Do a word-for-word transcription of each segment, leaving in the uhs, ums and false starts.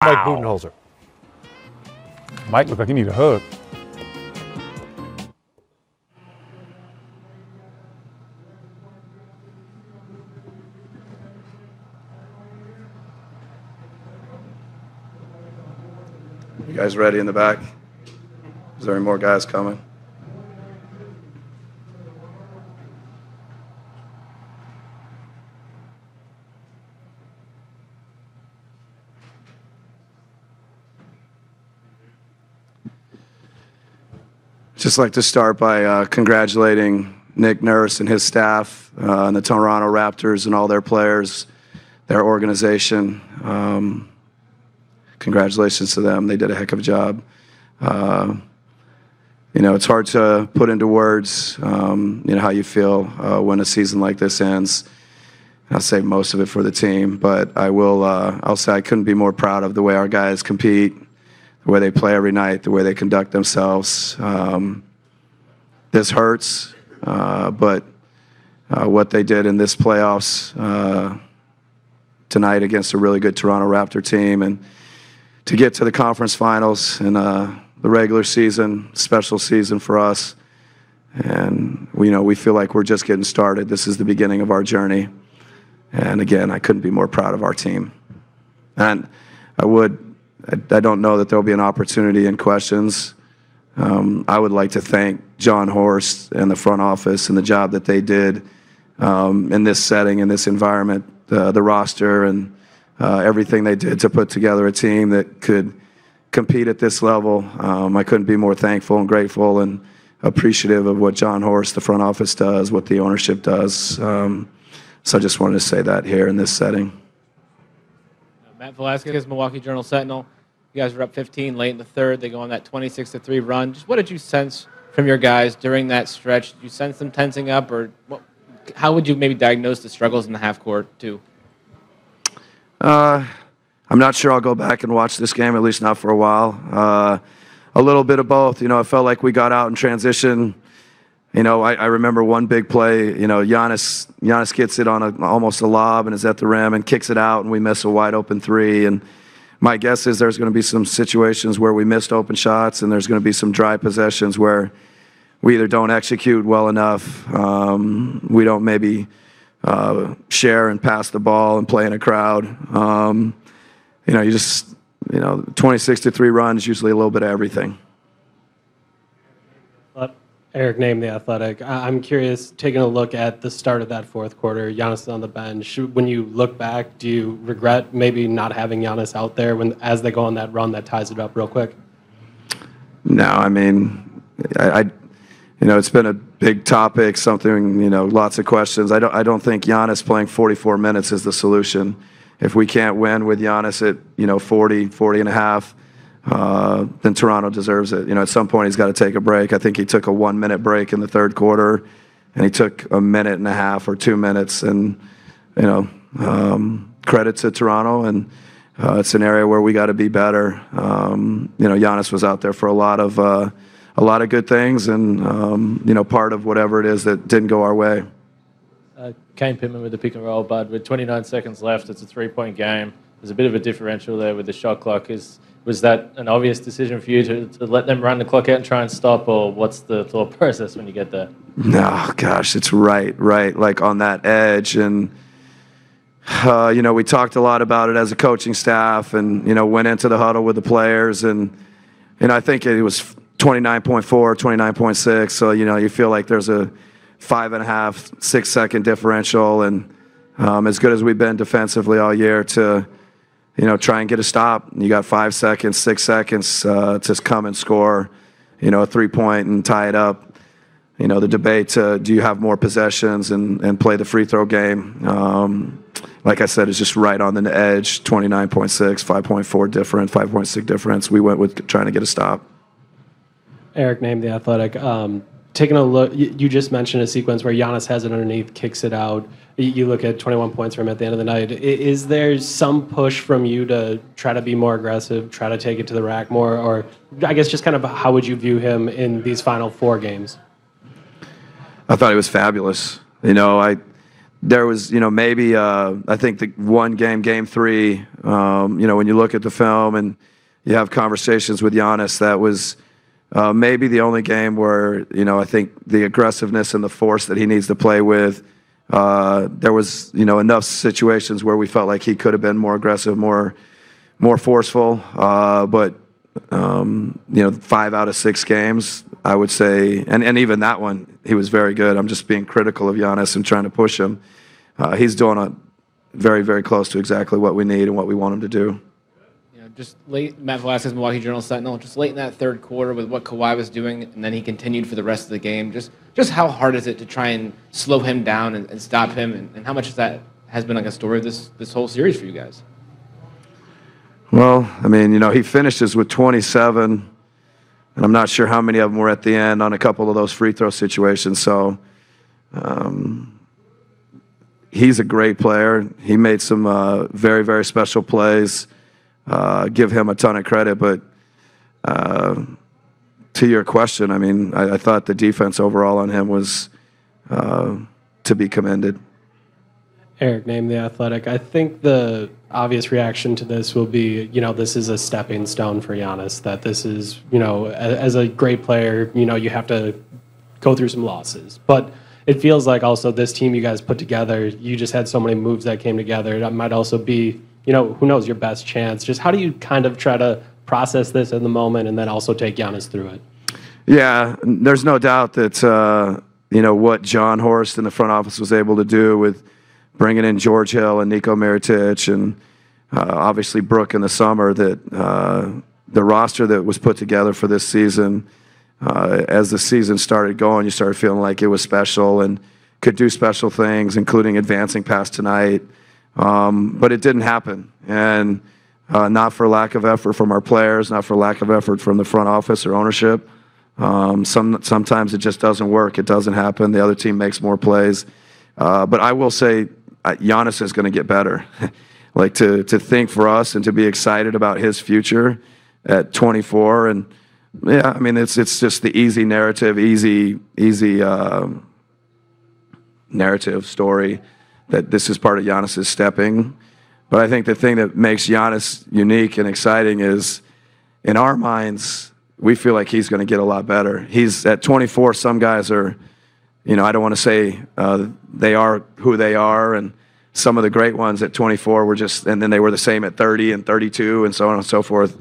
Wow. Mike Budenholzer. Mike looked like he needed a hug. You guys ready in the back? Is there any more guys coming? Just like to start by uh, congratulating Nick Nurse and his staff uh, and the Toronto Raptors and all their players, their organization. Um, congratulations to them. They did a heck of a job. Uh, you know, it's hard to put into words, um, you know, how you feel uh, when a season like this ends. I'll save most of it for the team, but I will, uh, I'll say I couldn't be more proud of the way our guys compete, the way they play every night, the way they conduct themselves. Um, this hurts, uh, but uh, what they did in this playoffs uh, tonight against a really good Toronto Raptor team, and to get to the conference finals in uh, the regular season, special season for us, and you know, we feel like we're just getting started. This is the beginning of our journey, and again, I couldn't be more proud of our team. And I would. I don't know that there'll be an opportunity in questions. Um, I would like to thank John Horst and the front office and the job that they did um, in this setting, in this environment, uh, the roster and uh, everything they did to put together a team that could compete at this level. Um, I couldn't be more thankful and grateful and appreciative of what John Horst, the front office, does, what the ownership does. Um, so I just wanted to say that here in this setting. Matt Velasquez, Milwaukee Journal Sentinel. You guys were up fifteen late in the third. They go on that twenty-six to three run. Just what did you sense from your guys during that stretch? Did you sense them tensing up, or what, how would you maybe diagnose the struggles in the half court too? Uh, I'm not sure I'll go back and watch this game, at least not for a while. Uh, a little bit of both. You know, I felt like we got out in transition. You know, I, I remember one big play. You know, Giannis Giannis gets it on a, almost a lob and is at the rim and kicks it out, and we miss a wide open three. And my guess is there's going to be some situations where we missed open shots, and there's going to be some dry possessions where we either don't execute well enough, um, we don't maybe uh, share and pass the ball and play in a crowd. Um, you know, you just you know, twenty-six to three runs, usually a little bit of everything. Eric named The Athletic. I'm curious, taking a look at the start of that fourth quarter, Giannis is on the bench. When you look back, do you regret maybe not having Giannis out there when as they go on that run that ties it up real quick? No, I mean, I, I you know, it's been a big topic, something, you know, lots of questions. I don't, I don't think Giannis playing forty-four minutes is the solution. If we can't win with Giannis at, you know, forty, forty and a half, Uh, then Toronto deserves it. You know, at some point he's got to take a break. I think he took a one-minute break in the third quarter, and he took a minute and a half or two minutes. And you know, um, credit to Toronto, and uh, it's an area where we got to be better. Um, you know, Giannis was out there for a lot of uh, a lot of good things, and um, you know, part of whatever it is that didn't go our way. Uh, Kane Pittman with the pick and roll, bud. With twenty-nine seconds left, it's a three-point game. There's a bit of a differential there with the shot clock. Is was that an obvious decision for you to, to let them run the clock out and try and stop, or what's the thought process when you get there? No, gosh, it's right, right, like on that edge. And, uh, you know, we talked a lot about it as a coaching staff and, you know, went into the huddle with the players. And, you know, I think it was twenty-nine point four, twenty-nine point six. So, you know, you feel like there's a five and a half, six second differential. And um, as good as we've been defensively all year to, you know, try and get a stop. You got five seconds, six seconds uh, to come and score, you know, a three-point and tie it up. You know, the debate, uh, do you have more possessions and, and play the free throw game? Um, like I said, it's just right on the edge, twenty-nine point six, five point four difference, five point six difference. We went with trying to get a stop. Eric named The Athletic. Um, taking a look, you, you just mentioned a sequence where Giannis has it underneath, kicks it out. You look at twenty-one points from him at the end of the night. Is there some push from you to try to be more aggressive, try to take it to the rack more, or I guess just kind of how would you view him in these final four games? I thought he was fabulous. You know, I there was, you know, maybe uh, I think the one game, game three, um, you know, when you look at the film and you have conversations with Giannis, that was uh, maybe the only game where, you know, I think the aggressiveness and the force that he needs to play with, uh, there was, you know, enough situations where we felt like he could have been more aggressive, more more forceful. Uh, but, um, you know, five out of six games, I would say, and, and even that one, he was very good. I'm just being critical of Giannis and trying to push him. Uh, he's doing a very, very close to exactly what we need and what we want him to do. You know, just late, Matt Velasquez, Milwaukee Journal Sentinel, just late in that third quarter with what Kawhi was doing, and then he continued for the rest of the game. Just just how hard is it to try and slow him down and, and stop him, and, and how much of that has been like a story of this, this whole series for you guys? Well, I mean, you know, he finishes with twenty-seven. And I'm not sure how many of them were at the end on a couple of those free throw situations. So um, he's a great player. He made some uh, very, very special plays. Uh, give him a ton of credit. But uh, to your question, I mean, I, I thought the defense overall on him was uh, to be commended. Eric named The Athletic. I think the obvious reaction to this will be, you know, this is a stepping stone for Giannis, that this is, you know, as a great player, you know, you have to go through some losses. But it feels like also this team you guys put together, you just had so many moves that came together. That might also be, you know, who knows, your best chance. Just how do you kind of try to process this in the moment and then also take Giannis through it? Yeah, there's no doubt that, uh, you know, what John Horst in the front office was able to do with bringing in George Hill and Nico Meritich and uh, obviously Brooke in the summer, that uh, the roster that was put together for this season, uh, as the season started going, you started feeling like it was special and could do special things, including advancing past tonight. Um, but it didn't happen. And uh, not for lack of effort from our players, not for lack of effort from the front office or ownership. Um, some, sometimes it just doesn't work. It doesn't happen. The other team makes more plays. Uh, but I will say, Giannis is going to get better. Like to to think for us and to be excited about his future at twenty-four, and yeah, I mean it's it's just the easy narrative, easy easy um, narrative story that this is part of Giannis's stepping. But I think the thing that makes Giannis unique and exciting is, in our minds, we feel like he's going to get a lot better. He's at twenty-four. Some guys are. You know, I don't want to say uh, they are who they are, and some of the great ones at twenty-four were just, and then they were the same at thirty and thirty-two and so on and so forth.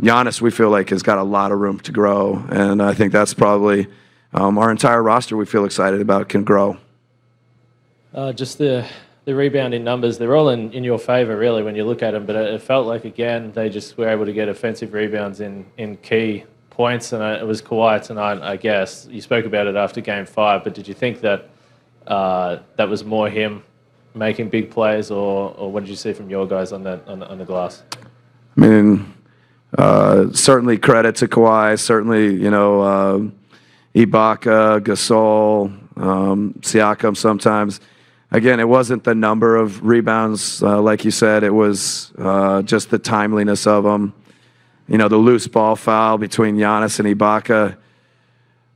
Giannis, we feel like, has got a lot of room to grow, and I think that's probably um, our entire roster we feel excited about can grow. Uh, just the the rebounding numbers, they're all in, in your favor, really, when you look at them, but it, it felt like, again, they just were able to get offensive rebounds in, in key points, and it was Kawhi tonight, I guess. You spoke about it after Game Five, but did you think that uh, that was more him making big plays, or, or what did you see from your guys on that on the, on the glass? I mean, uh, certainly credit to Kawhi. Certainly, you know, uh, Ibaka, Gasol, um, Siakam. Sometimes, again, it wasn't the number of rebounds, uh, like you said. It was uh, just the timeliness of them. You know, the loose ball foul between Giannis and Ibaka,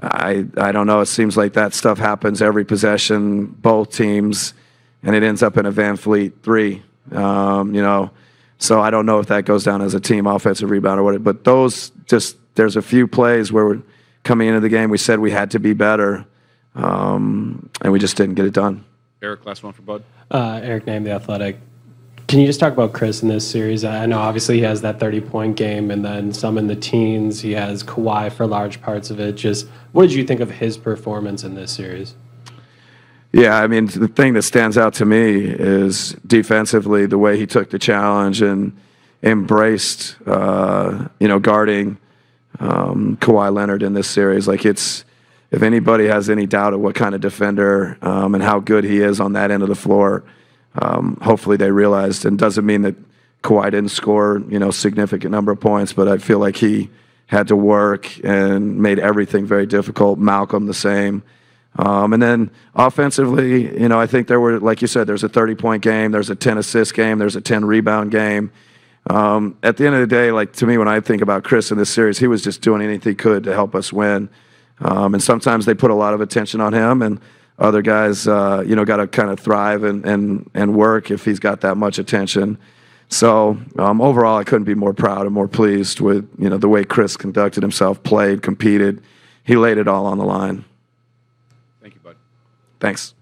I I don't know. It seems like that stuff happens every possession, both teams, and it ends up in a Van Fleet three, um, you know. So I don't know if that goes down as a team offensive rebound or what. But those just – there's a few plays where we're coming into the game, we said we had to be better, um, and we just didn't get it done. Eric, last one for Bud. Uh, Eric named The Athletic. Can you just talk about Chris in this series? I know obviously he has that thirty-point game and then some in the teens. He has Kawhi for large parts of it. Just what did you think of his performance in this series? Yeah, I mean, the thing that stands out to me is defensively the way he took the challenge and embraced, uh, you know, guarding um, Kawhi Leonard in this series. Like it's, if anybody has any doubt of what kind of defender um, and how good he is on that end of the floor, Um, hopefully they realized, and doesn't mean that Kawhi didn't score, you know, significant number of points, but I feel like he had to work and made everything very difficult. Malcolm the same. Um, and then offensively, you know, I think there were, like you said, there's a thirty-point game, there's a ten-assist game, there's a ten-rebound game. Um, at the end of the day, like to me, when I think about Chris in this series, he was just doing anything he could to help us win. Um, and sometimes they put a lot of attention on him, and other guys, uh, you know, got to kind of thrive and, and, and work if he's got that much attention. So um, overall, I couldn't be more proud and more pleased with, you know, the way Chris conducted himself, played, competed. He laid it all on the line. Thank you, bud. Thanks.